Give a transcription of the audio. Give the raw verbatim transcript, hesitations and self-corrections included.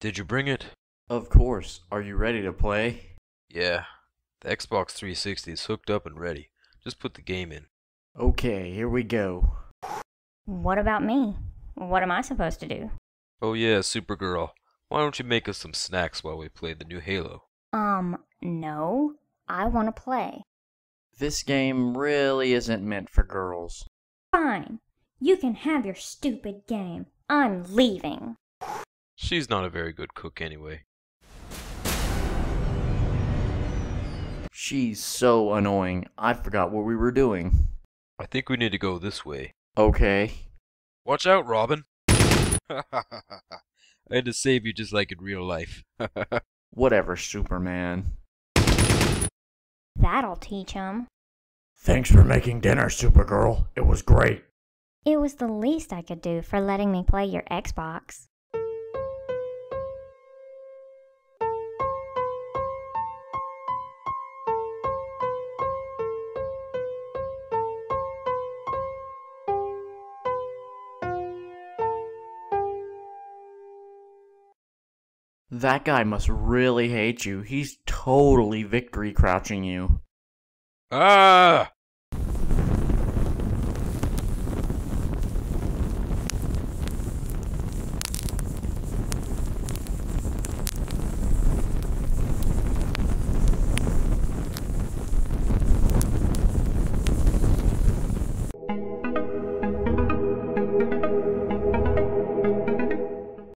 Did you bring it? Of course. Are you ready to play? Yeah. The Xbox three sixty is hooked up and ready. Just put the game in. Okay, here we go. What about me? What am I supposed to do? Oh yeah, Supergirl. Why don't you make us some snacks while we play the new Halo? Um, no. I want to play. This game really isn't meant for girls. Fine. You can have your stupid game. I'm leaving. She's not a very good cook anyway. She's so annoying. I forgot what we were doing. I think we need to go this way. Okay. Watch out, Robin. I had to save you just like in real life. Whatever, Superman. That'll teach him. Thanks for making dinner, Supergirl. It was great. It was the least I could do for letting me play your Xbox. That guy must really hate you. He's totally victory crouching you. Ah!